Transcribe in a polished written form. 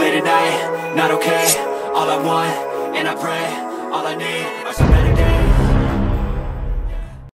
Late at night, not okay. All I want, and I pray, all I need are some better days.